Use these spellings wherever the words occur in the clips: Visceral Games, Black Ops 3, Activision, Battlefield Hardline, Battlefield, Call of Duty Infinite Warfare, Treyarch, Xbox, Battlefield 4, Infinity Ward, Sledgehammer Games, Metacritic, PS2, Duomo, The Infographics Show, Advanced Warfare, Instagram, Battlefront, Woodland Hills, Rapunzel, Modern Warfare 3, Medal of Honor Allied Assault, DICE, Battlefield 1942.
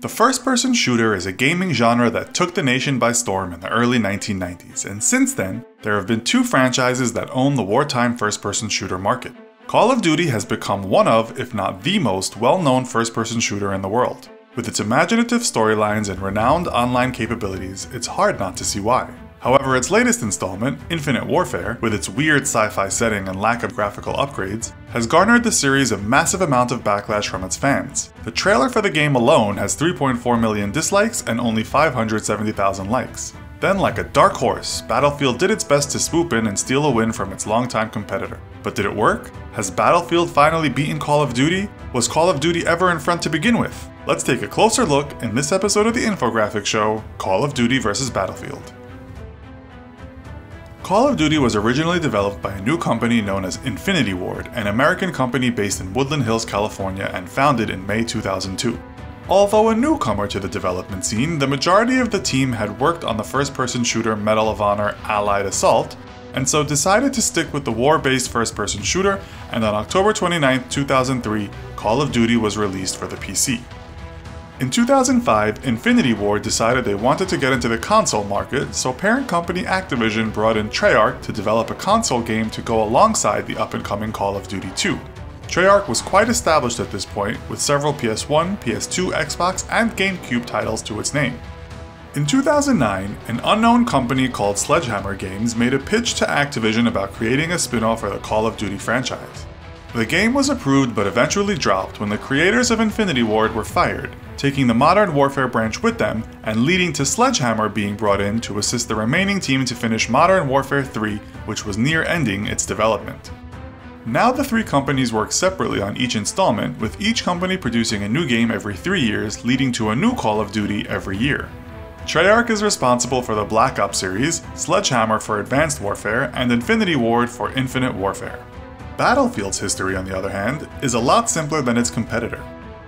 The first-person shooter is a gaming genre that took the nation by storm in the early 1990s, and since then, there have been two franchises that own the wartime first-person shooter market. Call of Duty has become one of, if not the most, well-known first-person shooter in the world. With its imaginative storylines and renowned online capabilities, it's hard not to see why. However, its latest installment, Infinite Warfare, with its weird sci-fi setting and lack of graphical upgrades, has garnered the series a massive amount of backlash from its fans. The trailer for the game alone has 3.4 million dislikes and only 570,000 likes. Then, like a dark horse, Battlefield did its best to swoop in and steal a win from its longtime competitor. But did it work? Has Battlefield finally beaten Call of Duty? Was Call of Duty ever in front to begin with? Let's take a closer look in this episode of The Infographics Show, Call of Duty vs. Battlefield. Call of Duty was originally developed by a new company known as Infinity Ward, an American company based in Woodland Hills, California, and founded in May 2002. Although a newcomer to the development scene, the majority of the team had worked on the first-person shooter Medal of Honor Allied Assault, and so decided to stick with the war-based first-person shooter, and on October 29, 2003, Call of Duty was released for the PC. In 2005, Infinity Ward decided they wanted to get into the console market, so parent company Activision brought in Treyarch to develop a console game to go alongside the up-and-coming Call of Duty 2. Treyarch was quite established at this point, with several PS1, PS2, Xbox, and GameCube titles to its name. In 2009, an unknown company called Sledgehammer Games made a pitch to Activision about creating a spin-off for the Call of Duty franchise. The game was approved but eventually dropped when the creators of Infinity Ward were fired, taking the Modern Warfare branch with them and leading to Sledgehammer being brought in to assist the remaining team to finish Modern Warfare 3, which was near ending its development. Now the three companies work separately on each installment, with each company producing a new game every 3 years, leading to a new Call of Duty every year. Treyarch is responsible for the Black Ops series, Sledgehammer for Advanced Warfare, and Infinity Ward for Infinite Warfare. Battlefield's history, on the other hand, is a lot simpler than its competitor.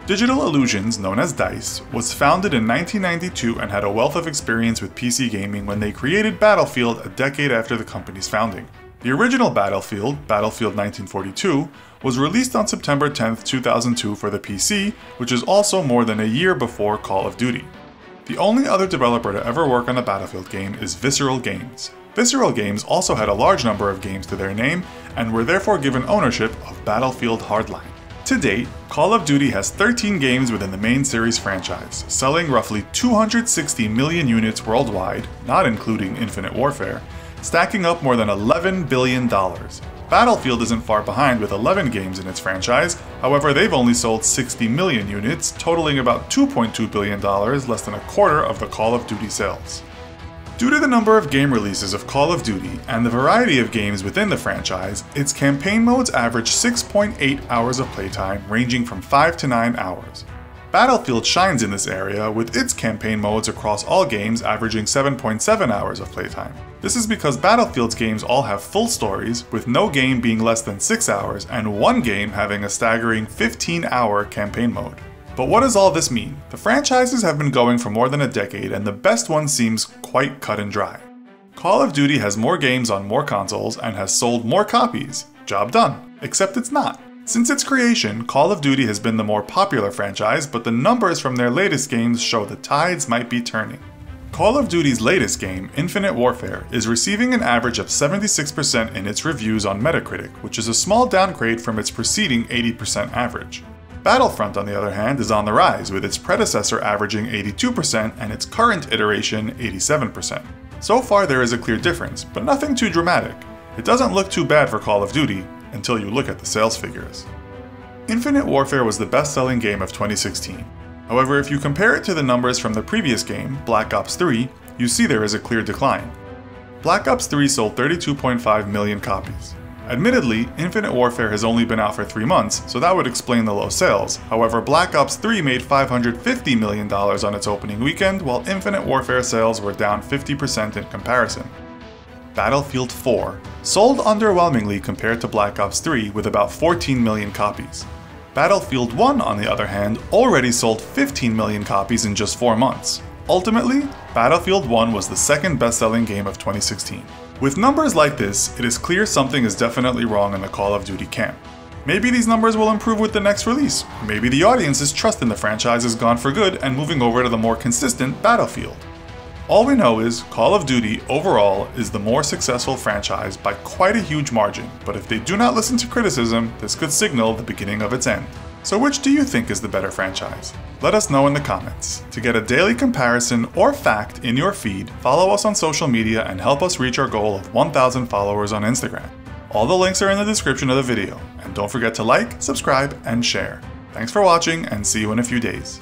Digital Illusions, known as DICE, was founded in 1992 and had a wealth of experience with PC gaming when they created Battlefield a decade after the company's founding. The original Battlefield, Battlefield 1942, was released on September 10, 2002 for the PC, which is also more than a year before Call of Duty. The only other developer to ever work on a Battlefield game is Visceral Games. Visceral Games also had a large number of games to their name, and were therefore given ownership of Battlefield Hardline. To date, Call of Duty has 13 games within the main series franchise, selling roughly 260 million units worldwide, not including Infinite Warfare, stacking up more than $11 billion. Battlefield isn't far behind with 11 games in its franchise, however they've only sold 60 million units, totaling about $2.2 billion, less than a quarter of the Call of Duty sales. Due to the number of game releases of Call of Duty and the variety of games within the franchise, its campaign modes average 6.8 hours of playtime, ranging from 5 to 9 hours. Battlefield shines in this area, with its campaign modes across all games averaging 7.7 hours of playtime. This is because Battlefield's games all have full stories, with no game being less than 6 hours and one game having a staggering 15-hour campaign mode. But what does all this mean? The franchises have been going for more than a decade, and the best one seems quite cut and dry. Call of Duty has more games on more consoles and has sold more copies. Job done. Except it's not. Since its creation, Call of Duty has been the more popular franchise, but the numbers from their latest games show the tides might be turning. Call of Duty's latest game, Infinite Warfare, is receiving an average of 76% in its reviews on Metacritic, which is a small downgrade from its preceding 80% average. Battlefront, on the other hand, is on the rise, with its predecessor averaging 82% and its current iteration 87%. So far there is a clear difference, but nothing too dramatic. It doesn't look too bad for Call of Duty, until you look at the sales figures. Infinite Warfare was the best-selling game of 2016. However, if you compare it to the numbers from the previous game, Black Ops 3, you see there is a clear decline. Black Ops 3 sold 32.5 million copies. Admittedly, Infinite Warfare has only been out for 3 months, so that would explain the low sales. However, Black Ops 3 made $550 million on its opening weekend, while Infinite Warfare sales were down 50% in comparison. Battlefield 4 sold underwhelmingly compared to Black Ops 3 with about 14 million copies. Battlefield 1, on the other hand, already sold 15 million copies in just 4 months. Ultimately, Battlefield 1 was the second best-selling game of 2016. With numbers like this, it is clear something is definitely wrong in the Call of Duty camp. Maybe these numbers will improve with the next release. Maybe the audience's trust in the franchise is gone for good and moving over to the more consistent Battlefield. All we know is Call of Duty overall is the more successful franchise by quite a huge margin, but if they do not listen to criticism, this could signal the beginning of its end. So which do you think is the better franchise? Let us know in the comments. To get a daily comparison or fact in your feed, follow us on social media and help us reach our goal of 1,000 followers on Instagram. All the links are in the description of the video, and don't forget to like, subscribe, and share. Thanks for watching, and see you in a few days.